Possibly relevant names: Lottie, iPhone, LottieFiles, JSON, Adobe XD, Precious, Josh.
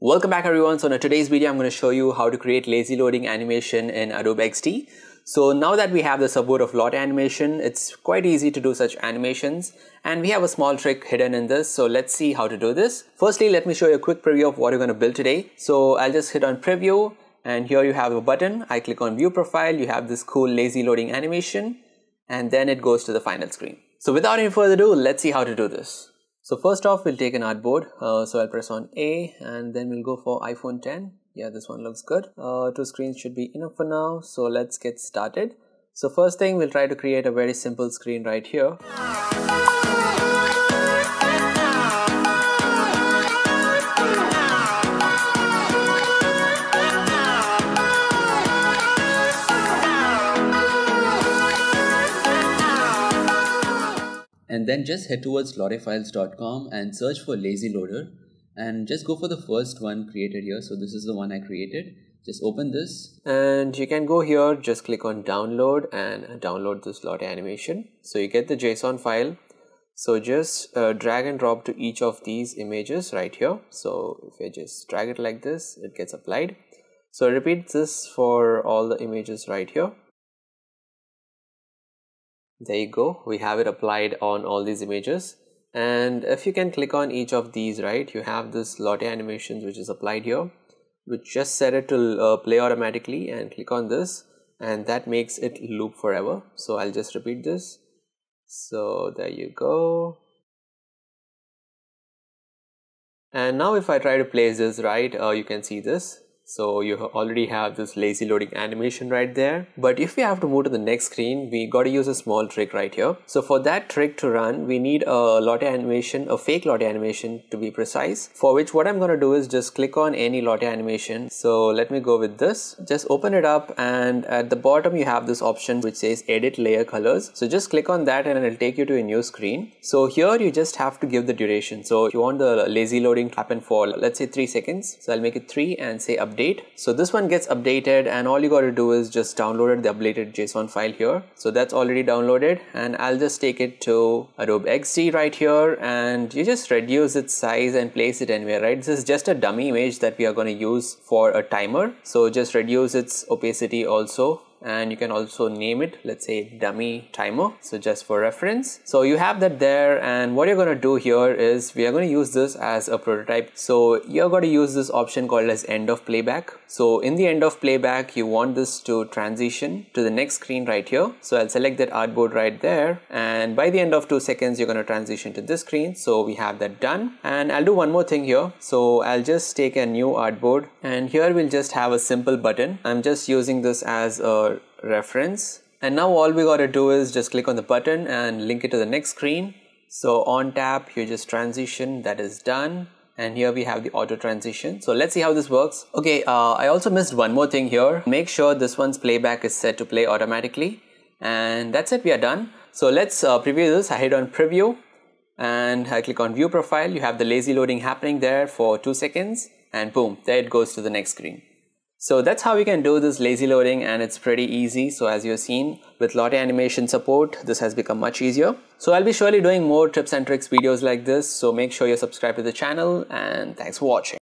Welcome back everyone. So in today's video, I'm going to show you how to create lazy loading animation in Adobe XD. So now that we have the support of Lottie animation, it's quite easy to do such animations, and we have a small trick hidden in this. So let's see how to do this. Firstly, let me show you a quick preview of what you're going to build today. So I'll just hit on preview, and here you have a button. I click on view profile. You have this cool lazy loading animation, and then it goes to the final screen. So without any further ado, let's see how to do this. So first off, we'll take an artboard. So I'll press on A, and then we'll go for iPhone 10. Yeah, this one looks good. Two screens should be enough for now. So let's get started. So first thing, we'll try to create a very simple screen right here. And then just head towards LottieFiles.com and search for lazy loader, and just go for the first one created here. So this is the one I created. Just open this, and you can go here, just click on download and download this Lottie animation. So you get the JSON file. So just drag and drop to each of these images right here. So if I just drag it like this, it gets applied. So repeat this for all the images right here. There you go, we have it applied on all these images. And if you can click on each of these, right, you have this Lottie animations which is applied here. We just set it to play automatically and click on this, and that makes it loop forever. So I'll just repeat this. So there you go. And now if I try to place this, right, you can see this. So you already have this lazy loading animation right there. But if we have to move to the next screen, we got to use a small trick right here. So for that trick to run, we need a Lottie animation, a fake Lottie animation to be precise, for which what I'm going to do is just click on any Lottie animation. So let me go with this. Just open it up, and at the bottom you have this option which says edit layer colors. So just click on that, and it'll take you to a new screen. So here you just have to give the duration. So if you want the lazy loading to happen for, let's say 3 seconds. So I'll make it 3 and say update. So this one gets updated, and all you got to do is just download the updated JSON file here. So that's already downloaded, and I'll just take it to Adobe XD right here, and you just reduce its size and place it anywhere, right? This is just a dummy image that we are going to use for a timer. So just reduce its opacity also, and you can also name it, let's say dummy timer, so just for reference. So you have that there, and what you're going to do here is we are going to use this as a prototype. So you're going to use this option called as end of playback. So in the end of playback, you want this to transition to the next screen right here. So I'll select that artboard right there, and by the end of 2 seconds, you're going to transition to this screen. So we have that done, and I'll do one more thing here. So I'll just take a new artboard, and here we'll just have a simple button. I'm just using this as a reference, and now all we got to do is just click on the button and link it to the next screen. So on tap, you just transition, that is done, and here we have the auto transition. So let's see how this works. Okay, I also missed one more thing here. Make sure this one's playback is set to play automatically, and that's it, we are done. So let's preview this. I hit on preview, and I click on view profile. You have the lazy loading happening there for 2 seconds, and boom, there it goes to the next screen. So that's how we can do this lazy loading, and it's pretty easy. So as you've seen, with Lottie animation support, this has become much easier. So I'll be surely doing more tips and tricks videos like this. So make sure you subscribe to the channel, and thanks for watching.